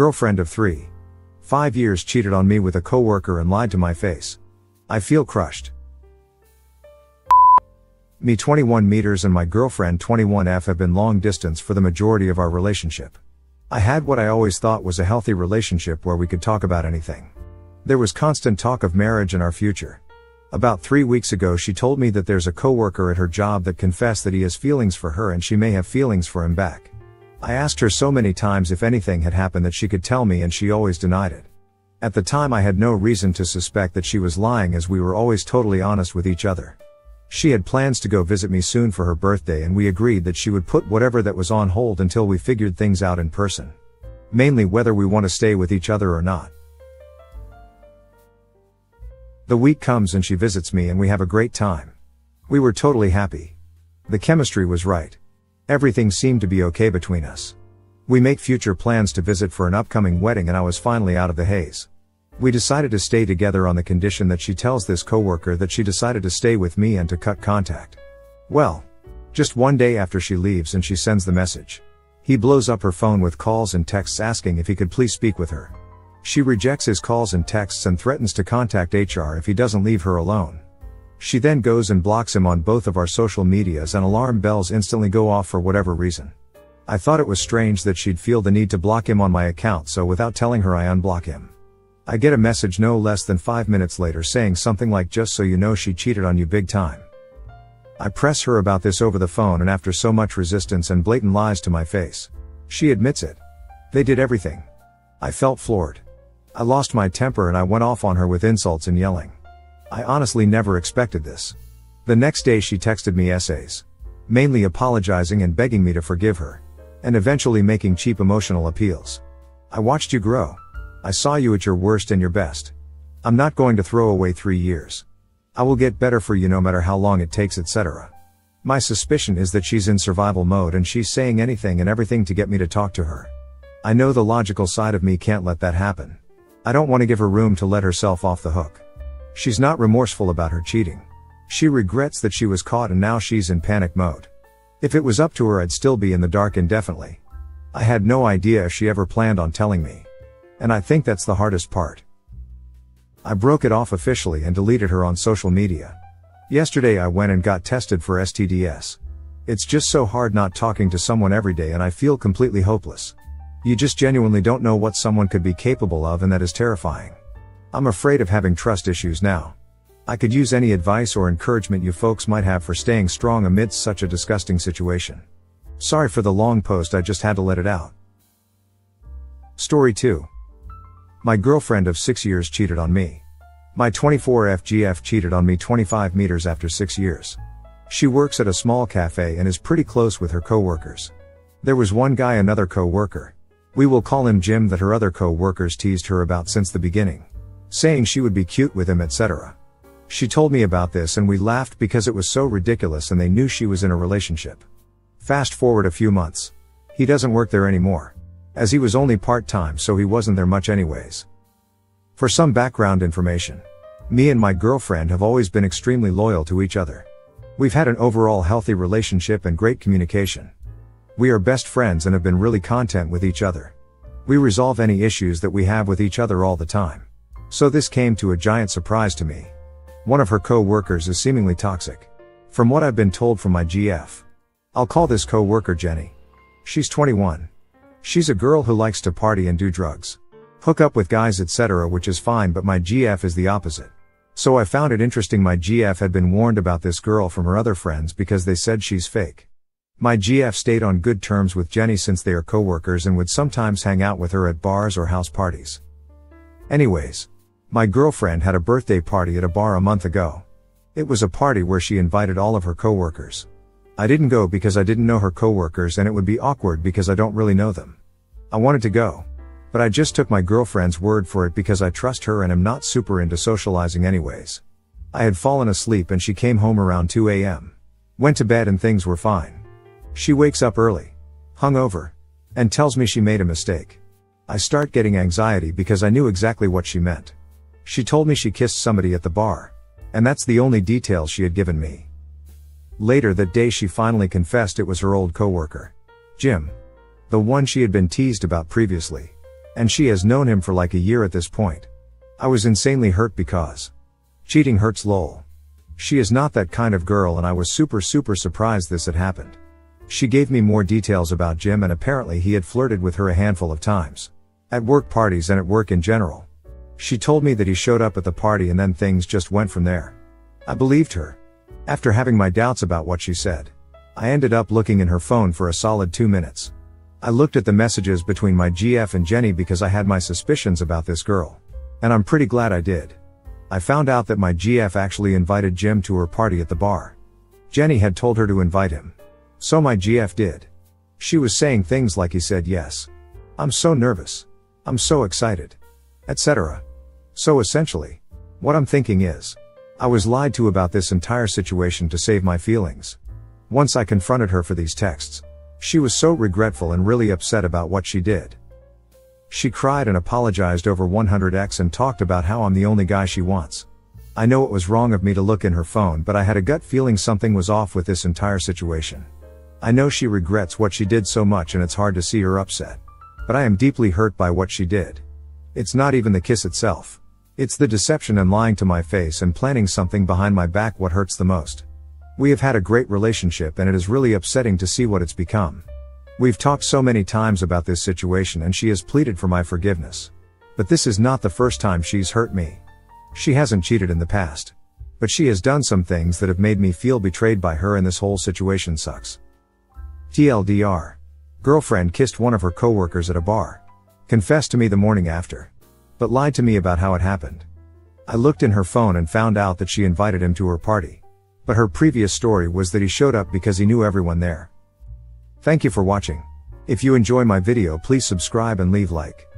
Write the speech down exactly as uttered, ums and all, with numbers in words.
Girlfriend of three. Five years cheated on me with a coworker and lied to my face. I feel crushed. Me twenty-one meters and my girlfriend twenty-one F have been long distance for the majority of our relationship. I had what I always thought was a healthy relationship where we could talk about anything. There was constant talk of marriage and our future. About three weeks ago she told me that there's a coworker at her job that confessed that he has feelings for her and she may have feelings for him back. I asked her so many times if anything had happened that she could tell me and she always denied it. At the time I had no reason to suspect that she was lying as we were always totally honest with each other. She had plans to go visit me soon for her birthday and we agreed that she would put whatever that was on hold until we figured things out in person. Mainly whether we want to stay with each other or not. The week comes and she visits me and we have a great time. We were totally happy. The chemistry was right. Everything seemed to be okay between us. We make future plans to visit for an upcoming wedding and I was finally out of the haze. We decided to stay together on the condition that she tells this coworker that she decided to stay with me and to cut contact. Well, just one day after she leaves and she sends the message. He blows up her phone with calls and texts asking if he could please speak with her. She rejects his calls and texts and threatens to contact H R if he doesn't leave her alone. She then goes and blocks him on both of our social medias and alarm bells instantly go off for whatever reason. I thought it was strange that she'd feel the need to block him on my account, so without telling her I unblock him. I get a message no less than five minutes later saying something like, "Just so you know, she cheated on you big time." I press her about this over the phone and after so much resistance and blatant lies to my face, she admits it. They did everything. I felt floored. I lost my temper and I went off on her with insults and yelling. I honestly never expected this. The next day she texted me essays, mainly apologizing and begging me to forgive her, and eventually making cheap emotional appeals. "I watched you grow. I saw you at your worst and your best. I'm not going to throw away three years. I will get better for you no matter how long it takes, et cetera" My suspicion is that she's in survival mode and she's saying anything and everything to get me to talk to her. I know the logical side of me can't let that happen. I don't want to give her room to let herself off the hook. She's not remorseful about her cheating. She regrets that she was caught and now she's in panic mode. If it was up to her, I'd still be in the dark indefinitely. I had no idea if she ever planned on telling me. And I think that's the hardest part. I broke it off officially and deleted her on social media. Yesterday I went and got tested for S T D S. It's just so hard not talking to someone every day and I feel completely hopeless. You just genuinely don't know what someone could be capable of and that is terrifying. I'm afraid of having trust issues now. I could use any advice or encouragement you folks might have for staying strong amidst such a disgusting situation. Sorry for the long post, I just had to let it out. Story two. My girlfriend of six years cheated on me. My twenty-four F G F cheated on me twenty-five meters after six years. She works at a small cafe and is pretty close with her coworkers. There was one guy, another coworker. We will call him Jim, that her other coworkers teased her about since the beginning, saying she would be cute with him, et cetera. She told me about this and we laughed because it was so ridiculous and they knew she was in a relationship. Fast forward a few months. He doesn't work there anymore, as he was only part-time, so he wasn't there much anyways. For some background information, me and my girlfriend have always been extremely loyal to each other. We've had an overall healthy relationship and great communication. We are best friends and have been really content with each other. We resolve any issues that we have with each other all the time. So this came to a giant surprise to me. One of her co-workers is seemingly toxic, from what I've been told from my G F. I'll call this co-worker Jenny. She's twenty-one. She's a girl who likes to party and do drugs, hook up with guys, et cetera, which is fine, but my G F is the opposite. So I found it interesting my G F had been warned about this girl from her other friends because they said she's fake. My G F stayed on good terms with Jenny since they are co-workers and would sometimes hang out with her at bars or house parties. Anyways, my girlfriend had a birthday party at a bar a month ago. It was a party where she invited all of her coworkers. I didn't go because I didn't know her coworkers and it would be awkward because I don't really know them. I wanted to go, but I just took my girlfriend's word for it because I trust her and am not super into socializing anyways. I had fallen asleep and she came home around two A M, went to bed and things were fine. She wakes up early, hungover, and tells me she made a mistake. I start getting anxiety because I knew exactly what she meant. She told me she kissed somebody at the bar, and that's the only detail she had given me. Later that day she finally confessed it was her old coworker, Jim, the one she had been teased about previously. And she has known him for like a year at this point. I was insanely hurt because cheating hurts, lol. She is not that kind of girl, and I was super super surprised this had happened. She gave me more details about Jim, and apparently he had flirted with her a handful of times. At work parties and at work in general. She told me that he showed up at the party and then things just went from there. I believed her. After having my doubts about what she said, I ended up looking in her phone for a solid two minutes. I looked at the messages between my G F and Jenny because I had my suspicions about this girl. And I'm pretty glad I did. I found out that my G F actually invited Jim to her party at the bar. Jenny had told her to invite him. So my G F did. She was saying things like, he said yes. I'm so nervous. I'm so excited. et cetera. So essentially, what I'm thinking is, I was lied to about this entire situation to save my feelings. Once I confronted her for these texts, she was so regretful and really upset about what she did. She cried and apologized over one hundred x and talked about how I'm the only guy she wants. I know it was wrong of me to look in her phone, but I had a gut feeling something was off with this entire situation. I know she regrets what she did so much, and it's hard to see her upset. But I am deeply hurt by what she did. It's not even the kiss itself. It's the deception and lying to my face and planning something behind my back what hurts the most. We have had a great relationship, and it is really upsetting to see what it's become. We've talked so many times about this situation, and she has pleaded for my forgiveness. But this is not the first time she's hurt me. She hasn't cheated in the past. But she has done some things that have made me feel betrayed by her, and this whole situation sucks. T L D R. Girlfriend kissed one of her coworkers at a bar. Confessed to me the morning after. But lied to me about how it happened. I looked in her phone and found out that she invited him to her party. But her previous story was that he showed up because he knew everyone there. Thank you for watching. If you enjoy my video, please subscribe and leave like.